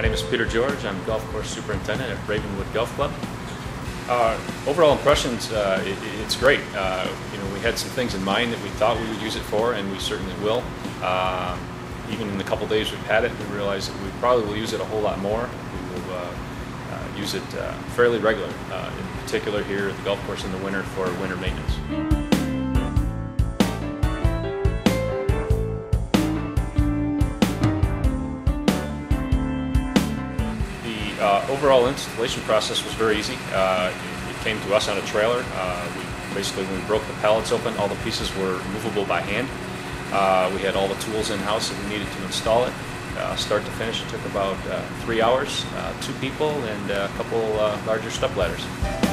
My name is Peter George. I'm golf course superintendent at Ravenwood Golf Club. Overall impressions, it's great. We had some things in mind that we thought we would use it for, and we certainly will. Even in the couple days we've had it, we realized that we probably will use it a whole lot more. We will use it fairly regularly, in particular here at the golf course in the winter for winter maintenance. Overall installation process was very easy. It came to us on a trailer. When we broke the pallets open, all the pieces were movable by hand. We had all the tools in-house that we needed to install it. Start to finish, it took about 3 hours, 2 people, and a couple larger step ladders.